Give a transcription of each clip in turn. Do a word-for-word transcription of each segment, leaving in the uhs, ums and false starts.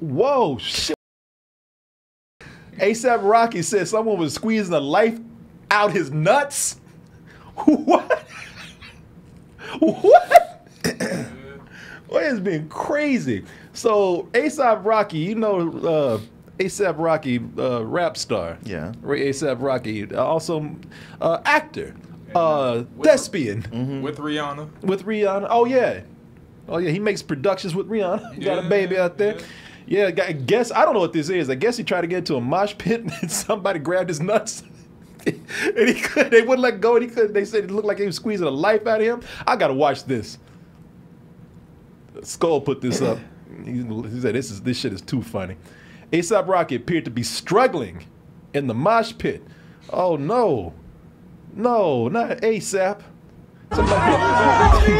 Whoa, shit. A$AP Rocky said someone was squeezing the life out his nuts. What? What? Boy, it's been crazy. So A$AP Rocky, you know, uh, A$AP Rocky, uh, rap star. Yeah. A$AP Rocky, also uh, actor, uh, with, thespian. Mm-hmm. With Rihanna. With Rihanna. Oh yeah. Oh yeah. He makes productions with Rihanna. Got yeah, a baby out there. Yeah. Yeah, I guess, I don't know what this is. I guess he tried to get into a mosh pit and somebody grabbed his nuts. And he couldn't, they wouldn't let go and he couldn't. They said it looked like he was squeezing the life out of him. I got to watch this. Skull put this up. He, he said, this, is, this shit is too funny. A$AP Rocky appeared to be struggling in the mosh pit. Oh, no. No, not A$AP. Somebody,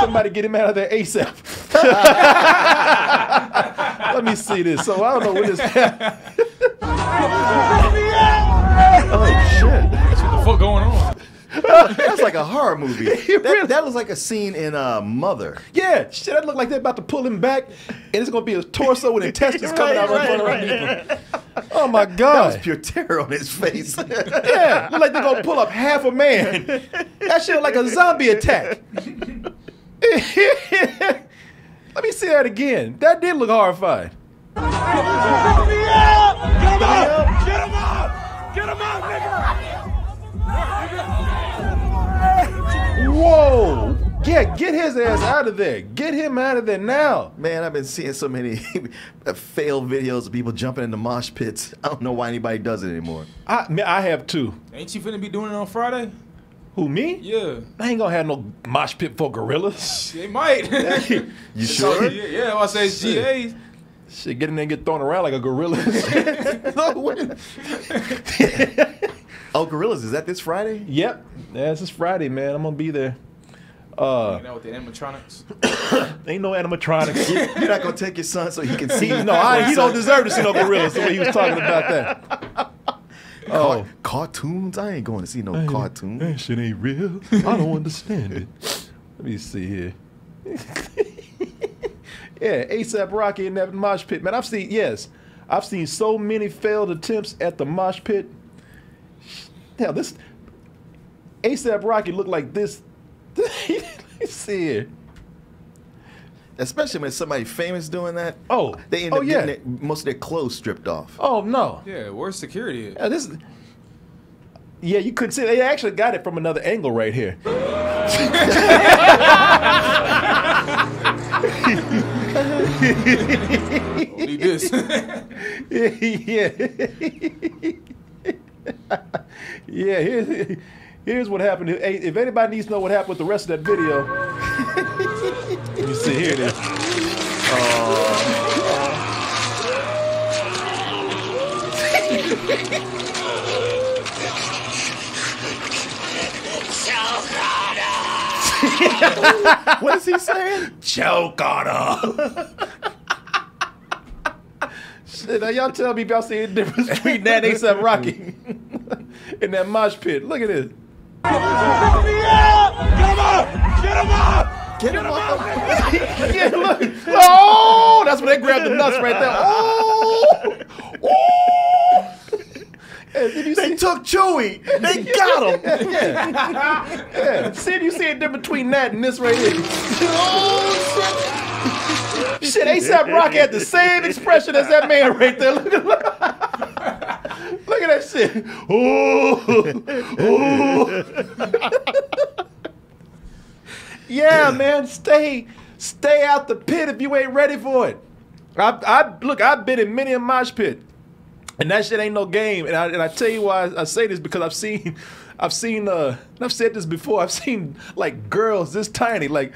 somebody get him out of there A$AP. Let me see this. So I don't know what this happened. Oh shit! What the fuck going on? That's like a horror movie. That, really? That was like a scene in uh, Mother. Yeah, shit. That looked like they're about to pull him back, and it's gonna be a torso with intestines right, coming out. Right, right, right. Oh my god! That was pure terror on his face. Yeah, look like they're gonna pull up half a man. That shit looked like a zombie attack. Let me see that again. That did look horrifying. Get him up! Get him up! Get him up! Get him up, nigga! Whoa! Yeah, get his ass out of there. Get him out of there now. Man, I've been seeing so many failed videos of people jumping into mosh pits. I don't know why anybody does it anymore. I, man, I have too. Ain't you finna be doing it on Friday? Who, me? Yeah. I ain't gonna have no mosh pit for gorillas. They might. You sure? Yeah, I say G A. Shit, get in there and get thrown around like a gorilla. Oh, gorillas, is that this Friday? Yep. Yeah, it's this Friday, man. I'm gonna be there. Uh, Hanging out with the animatronics. Ain't no animatronics. You're not gonna take your son so he can see. No, I, he don't deserve to see no gorillas, the way he was talking about that. Oh, Car cartoons? I ain't going to see no ain't, cartoons. That shit ain't real. I don't understand it. Let me see here. Yeah, A$AP Rocky in that mosh pit. Man, I've seen, yes, I've seen so many failed attempts at the mosh pit. Hell, this, A$AP Rocky looked like this. Let me see here. Especially when somebody famous doing that. Oh, they end up oh, yeah. getting their, most of their clothes stripped off. Oh no. Yeah, where's security? Yeah, this is, yeah, you couldn't see. They actually got it from another angle right here. Don't need this. Yeah. Yeah. Here's, here's what happened. If anybody needs to know what happened with the rest of that video. You see, here it is. Uh, what is he saying? Joe Goddard. Shit, now y'all tell me if y'all see the difference between that and A$AP Rocky in that mosh pit. Look at this. Get him up! Get him up! Get him off! Yeah, look! Oh, that's when they grabbed the nuts right there. Oh, oh! Yeah, did you they see? Took Chewy. They got him. Yeah. Yeah. See if you see a difference between that and this right here. Oh shit! Shit, A$AP Rocky had the same expression as that man right there. Look at look, look at that shit. Oh, oh. Yeah, man, stay, stay out the pit if you ain't ready for it. I, I look, I've been in many a mosh pit, and that shit ain't no game. And I, and I tell you why I say this, because I've seen, I've seen, uh, and I've said this before. I've seen like girls this tiny, like,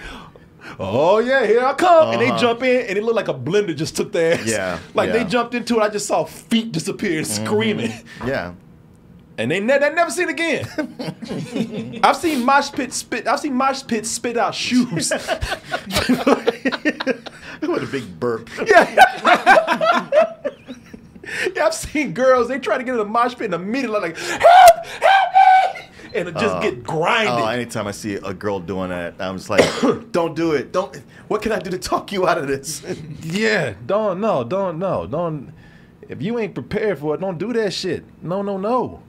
oh yeah, here I come, uh-huh. and they jump in, and it looked like a blender just took their ass. Yeah, like yeah. they jumped into it. I just saw feet disappear, mm-hmm. screaming. Yeah. And they, ne they never seen again. I've seen mosh pit spit. I've seen mosh pit spit out shoes. What a big burp. Yeah. Yeah, I've seen girls. They try to get in a mosh pit and immediately like, help, help me! and it just uh, get grinded. Oh, anytime I see a girl doing that, I'm just like, don't do it. Don't. What can I do to talk you out of this? Yeah, don't no, don't no, don't. If you ain't prepared for it, don't do that shit. No, no, no,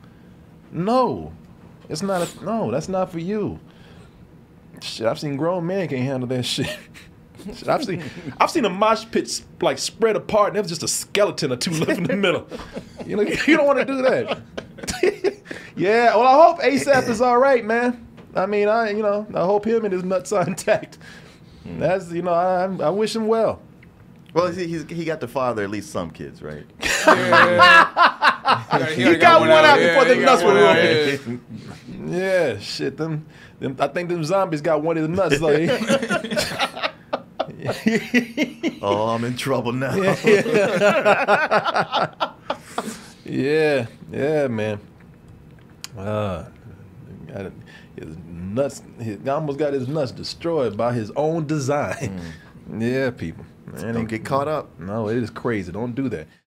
no. It's not a no. That's not for you. Shit, I've seen grown men can't handle that shit. Shit, I've seen, I've seen a mosh pit like spread apart, and there was just a skeleton or two left in the middle. You know, you don't want to do that. Yeah. Well, I hope A$AP is all right, man. I mean, I, you know, I hope him and his nuts are intact. That's, you know, I, I wish him well. Well, he he's, he got to father at least some kids, right? Yeah. he, he, he got, got one out, out before yeah, the nuts were ruined. Yeah. yeah, shit. Them, them, I think them zombies got one of the nuts though. Oh, I'm in trouble now. Yeah, yeah, yeah, man. Uh, got his nuts. His, almost got his nuts destroyed by his own design. Mm. Yeah, people. Man, don't get caught up. No, it is crazy. Don't do that.